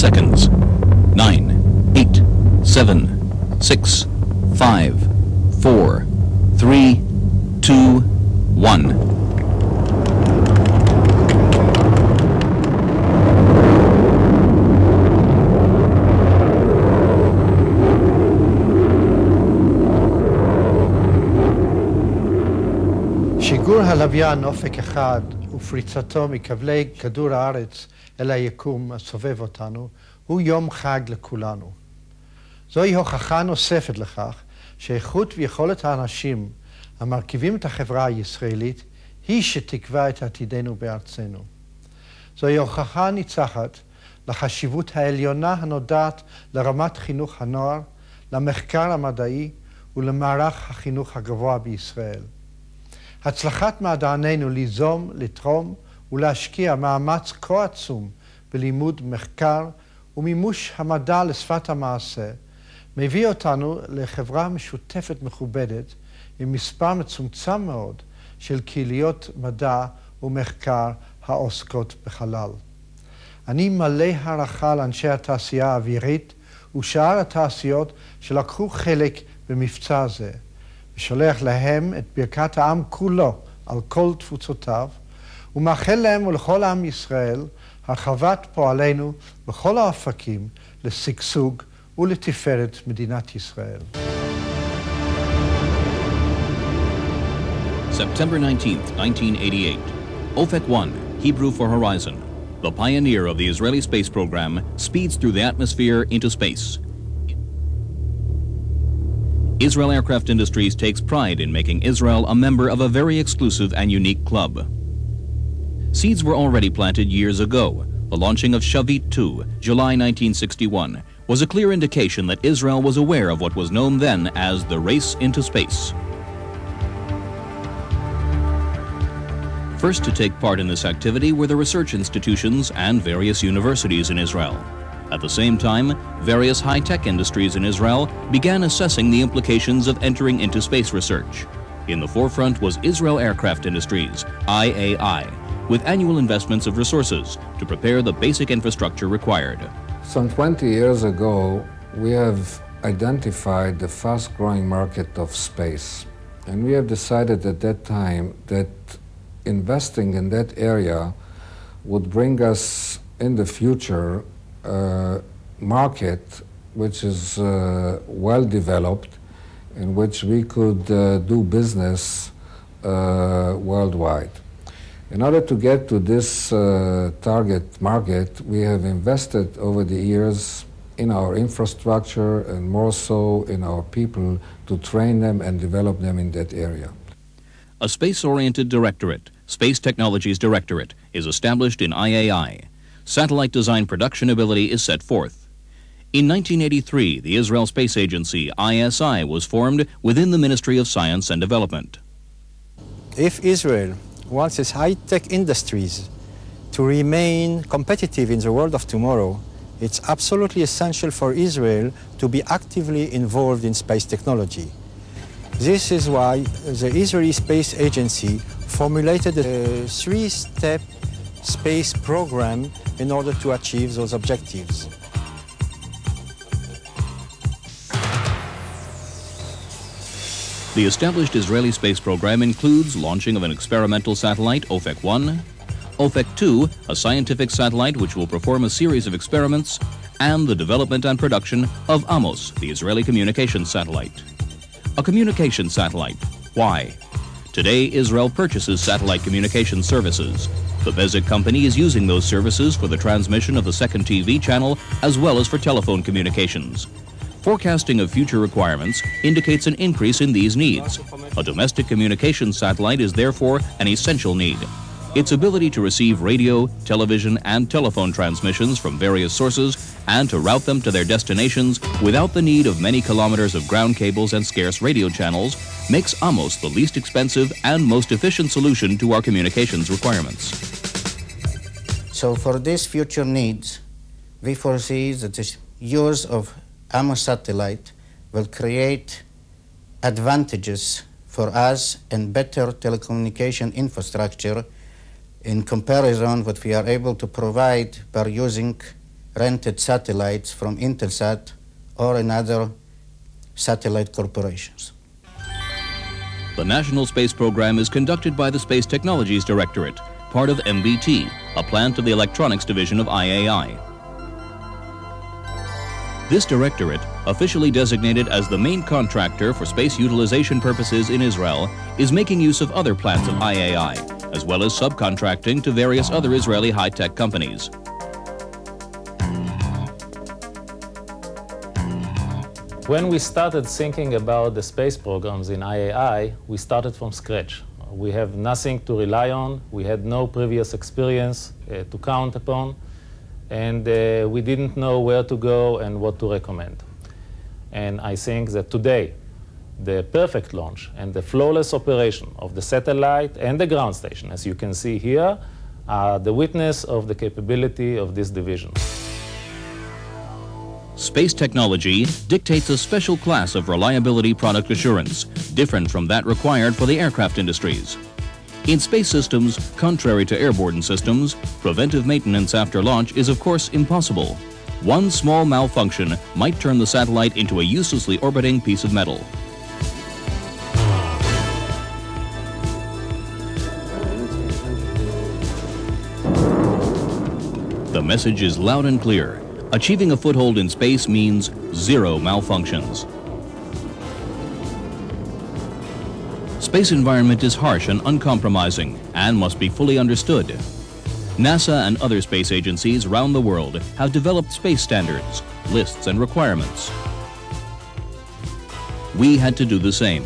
seconds. 9, 8, 7, 6, 5, 4, 3, 2, 1. שיגור הלוויין אופק אחד ופריצתו מכבלי כדור הארץ אל היקום הסובב אותנו הוא יום חג לכולנו. זוהי הוכחה נוספת לכך שאיכות ויכולת האנשים המרכיבים את החברה הישראלית היא שתקבע את עתידנו בארצנו. זוהי הוכחה ניצחת לחשיבות העליונה הנודעת לרמת חינוך הנוער, למחקר המדעי ולמערך החינוך הגבוה בישראל. הצלחת מדענינו ליזום, לתרום ולהשקיע מאמץ כה עצום בלימוד מחקר ומימוש המדע לשפת המעשה מביא אותנו לחברה משותפת מכובדת עם מספר מצומצם מאוד של קהיליות מדע ומחקר העוסקות בחלל. אני מלא הערכה לאנשי התעשייה האווירית ושאר התעשיות שלקחו חלק במבצע זה. שולח להם את ברכת העם כולו על כל תפוצותיו, ומאחל להם ולכל עם ישראל הרחבת פועלנו בכל האופקים לשגשוג ולתפארת מדינת ישראל. September 19th, 1988. Ofeq 1, Hebrew for Horizon. The pioneer of the Israeli space program speeds through the atmosphere into space. Israel Aircraft Industries takes pride in making Israel a member of a very exclusive and unique club. Seeds were already planted years ago. The launching of Shavit 2, July 1961, was a clear indication that Israel was aware of what was known then as the race into space. First to take part in this activity were the research institutions and various universities in Israel. At the same time, various high-tech industries in Israel began assessing the implications of entering into space research. In the forefront was Israel Aircraft Industries, IAI, with annual investments of resources to prepare the basic infrastructure required. Some 20 years ago, we have identified the fast-growing market of space. And we have decided at that time that investing in that area would bring us, in the future, market which is well developed, in which we could do business worldwide. In order to get to this target market, we have invested over the years in our infrastructure and more so in our people to train them and develop them in that area. A space-oriented directorate, Space Technologies Directorate, is established in IAI. Satellite design production ability is set forth. In 1983, the Israel Space Agency, ISI, was formed within the Ministry of Science and Development. If Israel wants its high-tech industries to remain competitive in the world of tomorrow, it's absolutely essential for Israel to be actively involved in space technology. This is why the Israeli Space Agency formulated a three-step space program in order to achieve those objectives. The established Israeli space program includes launching of an experimental satellite, Ofeq 1, Ofeq 2, a scientific satellite which will perform a series of experiments, and the development and production of AMOS, the Israeli communications satellite. A communication satellite, why? Today, Israel purchases satellite communication services. The Bezeq company is using those services for the transmission of the second TV channel as well as for telephone communications. Forecasting of future requirements indicates an increase in these needs. A domestic communication satellite is therefore an essential need. Its ability to receive radio, television, and telephone transmissions from various sources and to route them to their destinations without the need of many kilometers of ground cables and scarce radio channels makes AMOS the least expensive and most efficient solution to our communications requirements. So for these future needs, we foresee that the use of AMOS satellite will create advantages for us and better telecommunication infrastructure in comparison with what we are able to provide by using rented satellites from Intelsat or another satellite corporations. The National Space Program is conducted by the Space Technologies Directorate, part of MBT, a plant of the Electronics Division of IAI. This directorate, officially designated as the main contractor for space utilization purposes in Israel, is making use of other plants of IAI, as well as subcontracting to various other Israeli high-tech companies. When we started thinking about the space programs in IAI, we started from scratch. We have nothing to rely on, we had no previous experience to count upon, and we didn't know where to go and what to recommend. And I think that today, the perfect launch and the flawless operation of the satellite and the ground station, as you can see here, are the witness of the capability of this division. Space technology dictates a special class of reliability product assurance, different from that required for the aircraft industries. In space systems, contrary to airborne systems, preventive maintenance after launch is of course impossible. One small malfunction might turn the satellite into a uselessly orbiting piece of metal. The message is loud and clear. Achieving a foothold in space means zero malfunctions. Space environment is harsh and uncompromising and must be fully understood. NASA and other space agencies around the world have developed space standards, lists and requirements. We had to do the same.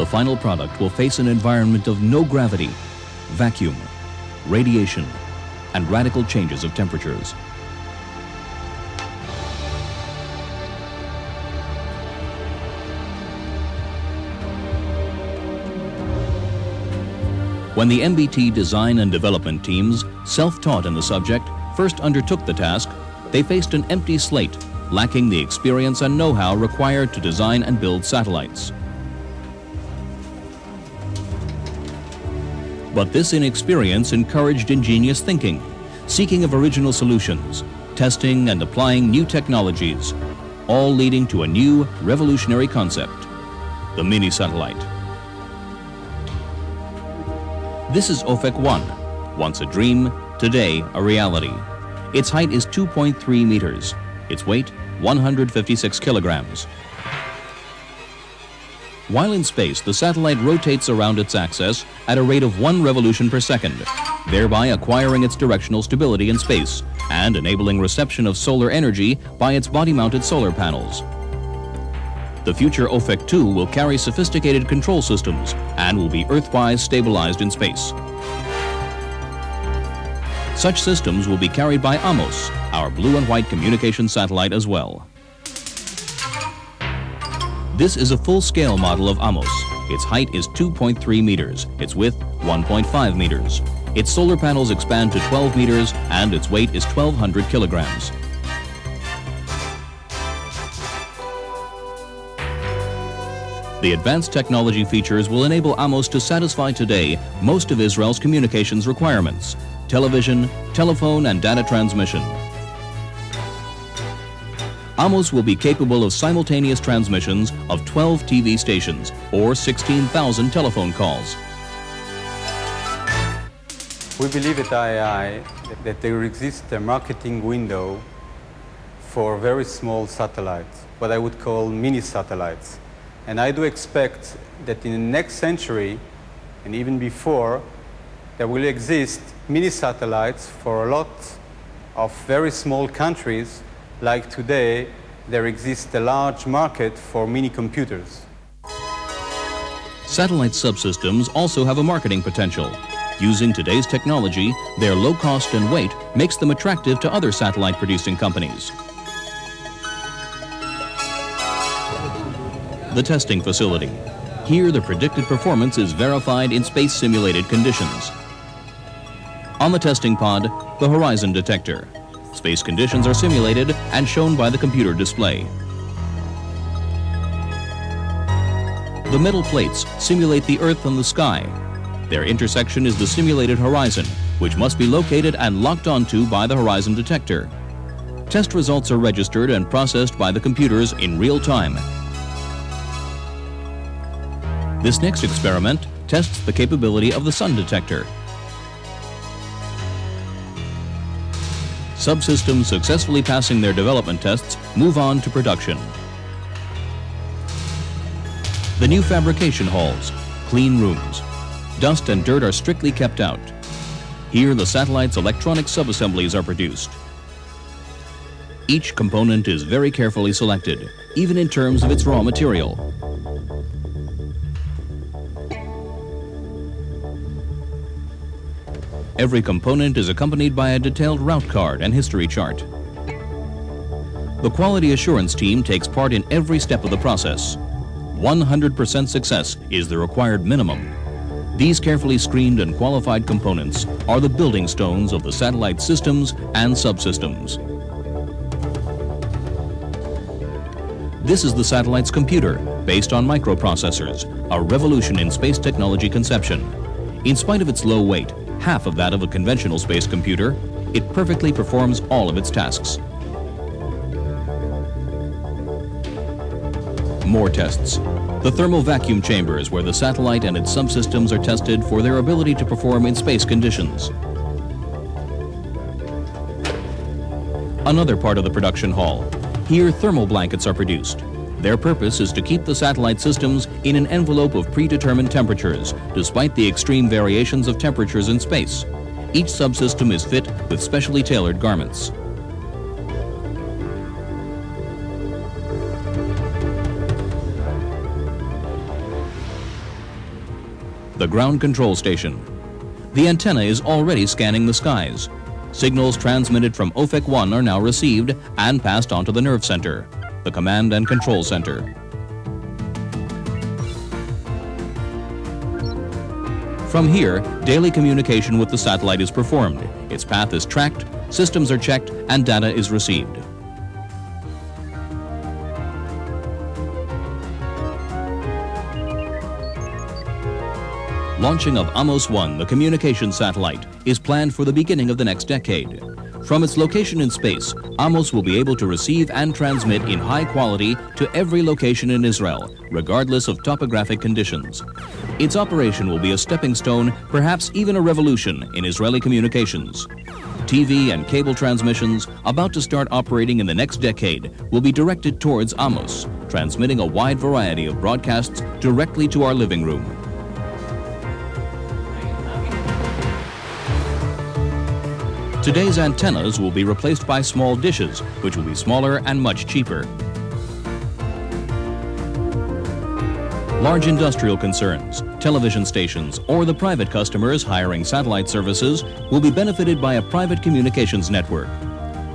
The final product will face an environment of no gravity, vacuum, radiation, and radical changes of temperatures. When the MBT design and development teams, self-taught in the subject, first undertook the task, they faced an empty slate, lacking the experience and know-how required to design and build satellites. But this inexperience encouraged ingenious thinking, seeking of original solutions, testing and applying new technologies, all leading to a new, revolutionary concept, the mini-satellite. This is Ofeq 1, once a dream, today a reality. Its height is 2.3 meters, its weight 156 kilograms. While in space, the satellite rotates around its axis at a rate of 1 revolution per second, thereby acquiring its directional stability in space and enabling reception of solar energy by its body-mounted solar panels. The future Ofeq 2 will carry sophisticated control systems and will be Earthwise stabilized in space. Such systems will be carried by AMOS, our blue and white communication satellite as well. This is a full-scale model of AMOS. Its height is 2.3 meters, its width 1.5 meters. Its solar panels expand to 12 meters and its weight is 1,200 kilograms. The advanced technology features will enable AMOS to satisfy today most of Israel's communications requirements: television, telephone, and data transmission. AMOS will be capable of simultaneous transmissions of 12 TV stations or 16,000 telephone calls. We believe at IAI that there exists a marketing window for very small satellites, what I would call mini-satellites. And I do expect that in the next century, and even before, there will exist mini-satellites for a lot of very small countries. Like today, there exists a large market for mini-computers. Satellite subsystems also have a marketing potential. Using today's technology, their low cost and weight makes them attractive to other satellite-producing companies. The testing facility. Here, the predicted performance is verified in space-simulated conditions. On the testing pod, the horizon detector. Space conditions are simulated and shown by the computer display. The metal plates simulate the Earth and the sky. Their intersection is the simulated horizon, which must be located and locked onto by the horizon detector. Test results are registered and processed by the computers in real time. This next experiment tests the capability of the sun detector. Subsystems successfully passing their development tests move on to production. The new fabrication halls, clean rooms. Dust and dirt are strictly kept out. Here the satellite's electronic subassemblies are produced. Each component is very carefully selected, even in terms of its raw material. Every component is accompanied by a detailed route card and history chart. The quality assurance team takes part in every step of the process. 100% success is the required minimum. These carefully screened and qualified components are the building stones of the satellite systems and subsystems. This is the satellite's computer, based on microprocessors, a revolution in space technology conception. In spite of its low weight, half of that of a conventional space computer, it perfectly performs all of its tasks. More tests. The thermal vacuum chambers where the satellite and its subsystems are tested for their ability to perform in space conditions. Another part of the production hall. Here, thermal blankets are produced. Their purpose is to keep the satellite systems in an envelope of predetermined temperatures, despite the extreme variations of temperatures in space. Each subsystem is fit with specially tailored garments. The ground control station. The antenna is already scanning the skies. Signals transmitted from Ofeq 1 are now received and passed on to the nerve center, the command and control center. From here, daily communication with the satellite is performed. Its path is tracked, systems are checked, and data is received. Launching of AMOS 1, the communication satellite, is planned for the beginning of the next decade. From its location in space, AMOS will be able to receive and transmit in high quality to every location in Israel, regardless of topographic conditions. Its operation will be a stepping stone, perhaps even a revolution, in Israeli communications. TV and cable transmissions, about to start operating in the next decade, will be directed towards AMOS, transmitting a wide variety of broadcasts directly to our living room. Today's antennas will be replaced by small dishes, which will be smaller and much cheaper. Large industrial concerns, television stations, or the private customers hiring satellite services will be benefited by a private communications network.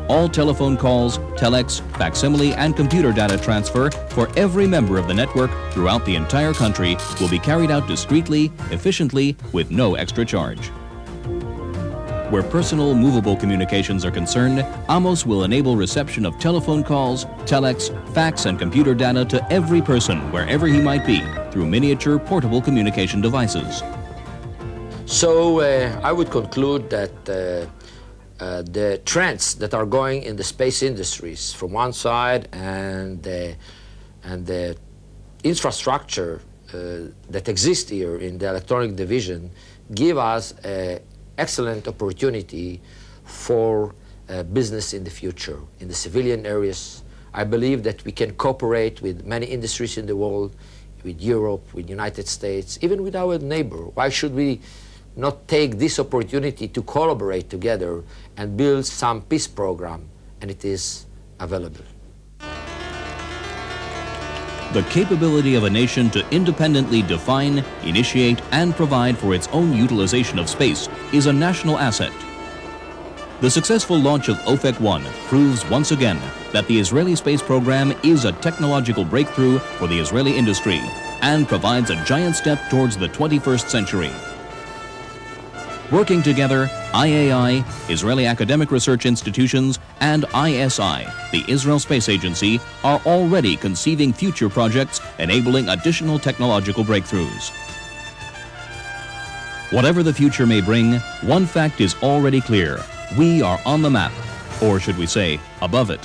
All telephone calls, telex, facsimile, and computer data transfer for every member of the network throughout the entire country will be carried out discreetly, efficiently, with no extra charge. Where personal, movable communications are concerned, AMOS will enable reception of telephone calls, telex, fax, and computer data to every person, wherever he might be, through miniature portable communication devices. So I would conclude that the trends that are going in the space industries from one side and the infrastructure that exists here in the electronic division give us a excellent opportunity for business in the future. In the civilian areas, I believe that we can cooperate with many industries in the world, with Europe, with the United States, even with our neighbor. Why should we not take this opportunity to collaborate together and build some peace program? And it is available. The capability of a nation to independently define, initiate, and provide for its own utilization of space is a national asset. The successful launch of Ofeq 1 proves once again that the Israeli space program is a technological breakthrough for the Israeli industry and provides a giant step towards the 21st century. Working together, IAI, Israeli academic research institutions, and ISI, the Israel Space Agency, are already conceiving future projects enabling additional technological breakthroughs. Whatever the future may bring, one fact is already clear. We are on the map, or should we say, above it.